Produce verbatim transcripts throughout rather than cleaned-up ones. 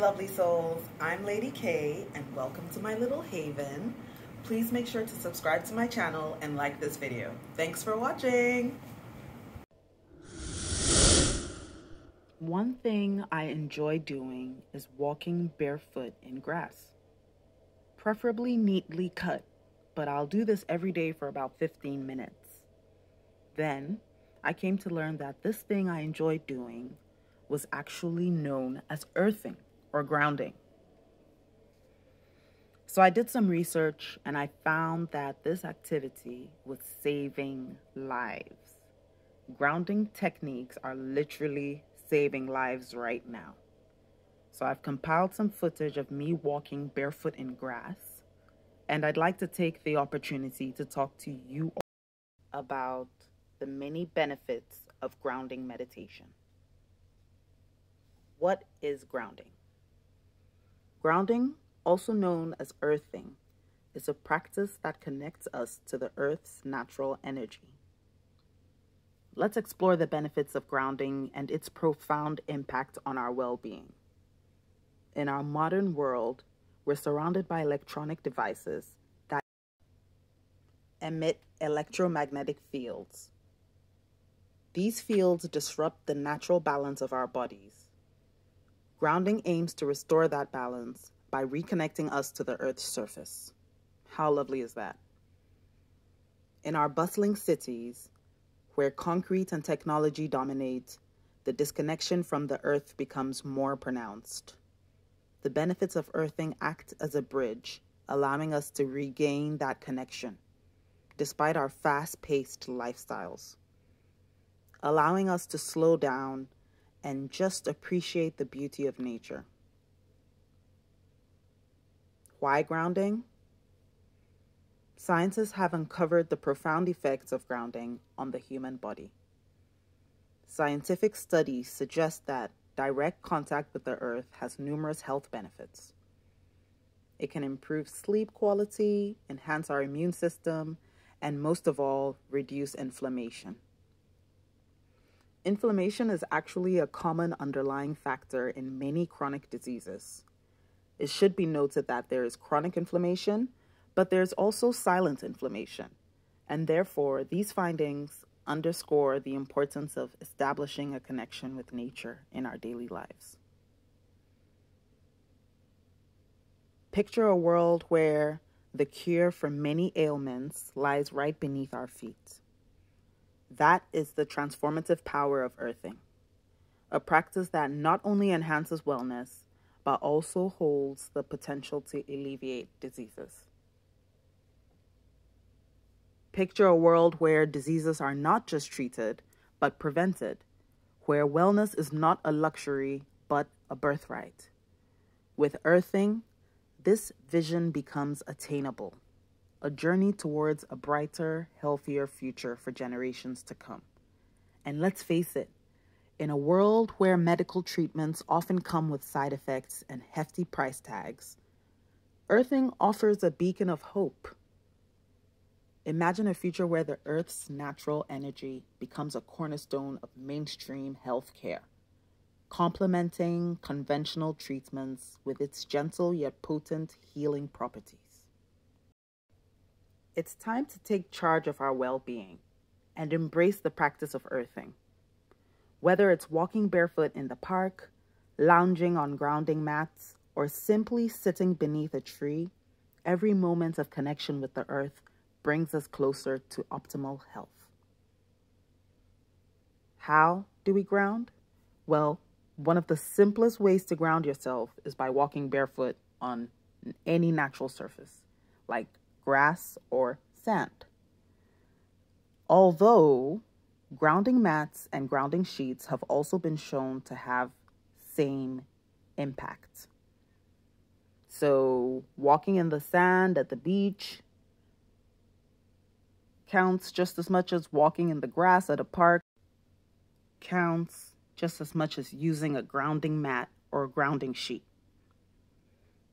lovely souls, I'm Lady K and welcome to my little haven. Please make sure to subscribe to my channel and like this video. Thanks for watching. One thing I enjoy doing is walking barefoot in grass, preferably neatly cut, but I'll do this every day for about fifteen minutes. Then I came to learn that this thing I enjoyed doing was actually known as earthing or grounding. So I did some research and I found that this activity was saving lives. Grounding techniques are literally saving lives right now. So I've compiled some footage of me walking barefoot in grass, and I'd like to take the opportunity to talk to you all about the many benefits of grounding meditation. What is grounding? Grounding, also known as earthing, is a practice that connects us to the earth's natural energy. Let's explore the benefits of grounding and its profound impact on our well-being. In our modern world, we're surrounded by electronic devices that emit electromagnetic fields. These fields disrupt the natural balance of our bodies. Grounding aims to restore that balance by reconnecting us to the earth's surface. How lovely is that? In our bustling cities, where concrete and technology dominate, the disconnection from the earth becomes more pronounced. The benefits of earthing act as a bridge, allowing us to regain that connection, despite our fast-paced lifestyles, allowing us to slow down and just appreciate the beauty of nature. Why grounding? Scientists have uncovered the profound effects of grounding on the human body. Scientific studies suggest that direct contact with the earth has numerous health benefits. It can improve sleep quality, enhance our immune system, and most of all, reduce inflammation. Inflammation is actually a common underlying factor in many chronic diseases. It should be noted that there is chronic inflammation, but there's also silent inflammation, and therefore these findings underscore the importance of establishing a connection with nature in our daily lives. Picture a world where the cure for many ailments lies right beneath our feet. That is the transformative power of earthing, a practice that not only enhances wellness, but also holds the potential to alleviate diseases. Picture a world where diseases are not just treated, but prevented, where wellness is not a luxury, but a birthright. With earthing, this vision becomes attainable. A journey towards a brighter, healthier future for generations to come. And let's face it, in a world where medical treatments often come with side effects and hefty price tags, earthing offers a beacon of hope. Imagine a future where the earth's natural energy becomes a cornerstone of mainstream healthcare, complementing conventional treatments with its gentle yet potent healing properties. It's time to take charge of our well-being and embrace the practice of earthing. Whether it's walking barefoot in the park, lounging on grounding mats, or simply sitting beneath a tree, every moment of connection with the earth brings us closer to optimal health. How do we ground? Well, one of the simplest ways to ground yourself is by walking barefoot on any natural surface, like grass, or sand. Although grounding mats and grounding sheets have also been shown to have same impact. So walking in the sand at the beach counts just as much as walking in the grass at a park, counts just as much as using a grounding mat or a grounding sheet.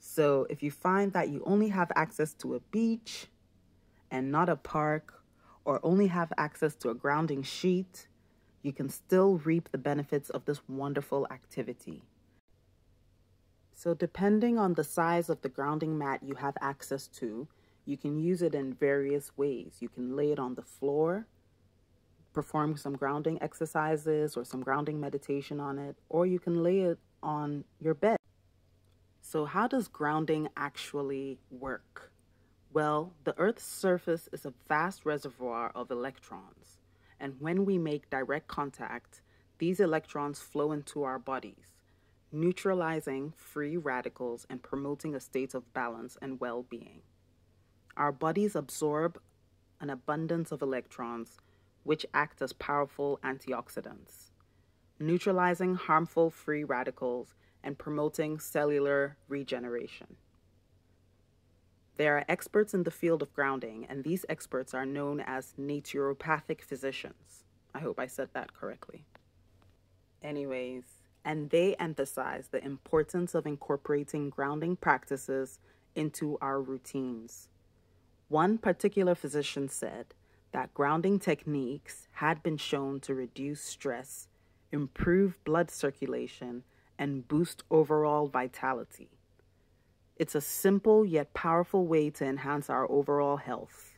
So if you find that you only have access to a beach and not a park, or only have access to a grounding sheet, you can still reap the benefits of this wonderful activity. So depending on the size of the grounding mat you have access to, you can use it in various ways. You can lay it on the floor, perform some grounding exercises or some grounding meditation on it, or you can lay it on your bed. So how does grounding actually work? Well, the Earth's surface is a vast reservoir of electrons, and when we make direct contact, these electrons flow into our bodies, neutralizing free radicals and promoting a state of balance and well-being. Our bodies absorb an abundance of electrons, which act as powerful antioxidants, neutralizing harmful free radicals and promoting cellular regeneration. There are experts in the field of grounding, and these experts are known as naturopathic physicians. I hope I said that correctly. Anyways, and they emphasize the importance of incorporating grounding practices into our routines. One particular physician said that grounding techniques had been shown to reduce stress, improve blood circulation, and boost overall vitality. It's a simple yet powerful way to enhance our overall health.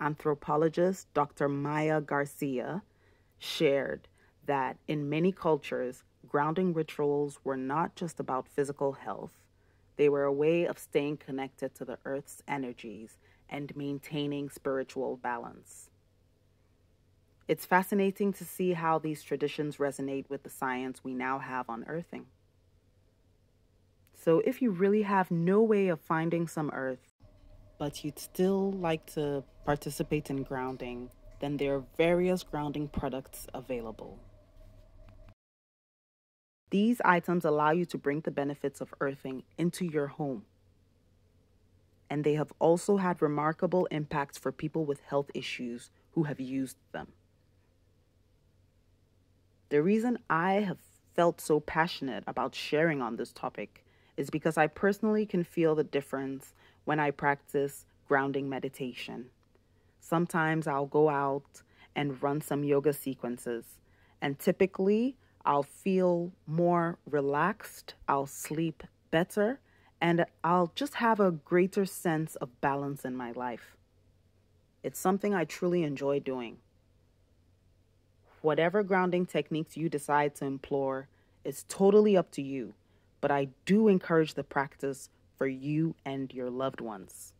Anthropologist Doctor Maya Garcia shared that in many cultures, grounding rituals were not just about physical health. They were a way of staying connected to the earth's energies and maintaining spiritual balance. It's fascinating to see how these traditions resonate with the science we now have on earthing. So if you really have no way of finding some earth, but you'd still like to participate in grounding, then there are various grounding products available. These items allow you to bring the benefits of earthing into your home. And they have also had remarkable impacts for people with health issues who have used them. The reason I have felt so passionate about sharing on this topic is because I personally can feel the difference when I practice grounding meditation. Sometimes I'll go out and run some yoga sequences, and typically I'll feel more relaxed, I'll sleep better, and I'll just have a greater sense of balance in my life. It's something I truly enjoy doing. Whatever grounding techniques you decide to employ is totally up to you, but I do encourage the practice for you and your loved ones.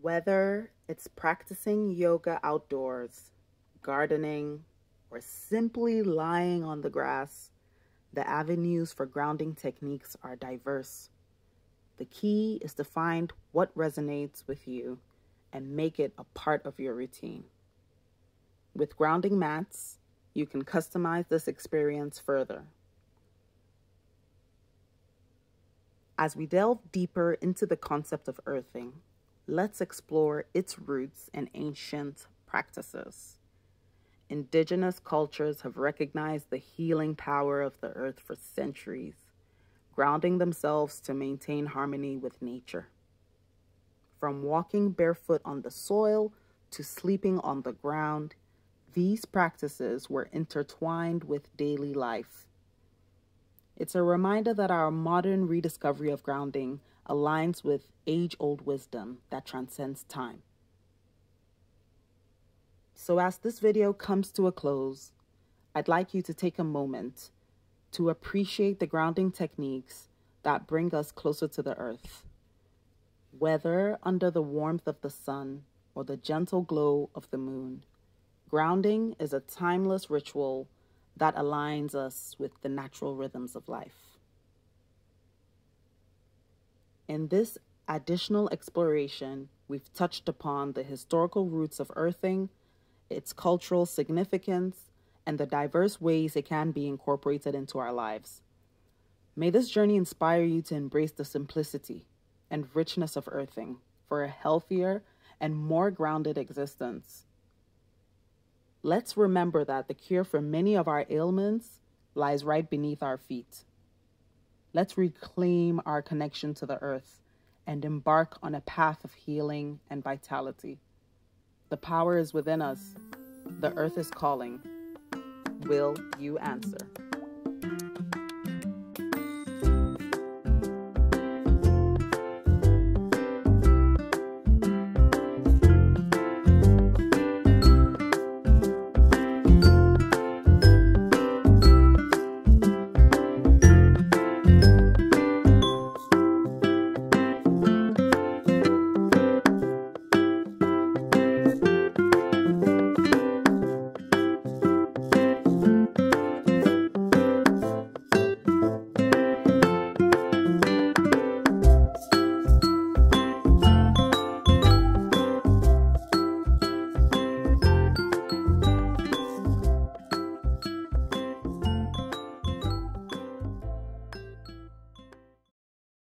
Whether it's practicing yoga outdoors, gardening, or simply lying on the grass, the avenues for grounding techniques are diverse. The key is to find what resonates with you and make it a part of your routine. With grounding mats, you can customize this experience further. As we delve deeper into the concept of earthing, let's explore its roots in ancient practices. Indigenous cultures have recognized the healing power of the earth for centuries, grounding themselves to maintain harmony with nature. From walking barefoot on the soil to sleeping on the ground, these practices were intertwined with daily life. It's a reminder that our modern rediscovery of grounding aligns with age-old wisdom that transcends time. So as this video comes to a close, I'd like you to take a moment to appreciate the grounding techniques that bring us closer to the earth. Whether under the warmth of the sun or the gentle glow of the moon, grounding is a timeless ritual that aligns us with the natural rhythms of life. In this additional exploration, we've touched upon the historical roots of earthing, its cultural significance, and the diverse ways it can be incorporated into our lives. May this journey inspire you to embrace the simplicity and richness of earthing for a healthier and more grounded existence. Let's remember that the cure for many of our ailments lies right beneath our feet. Let's reclaim our connection to the earth and embark on a path of healing and vitality. The power is within us. The earth is calling. Will you answer?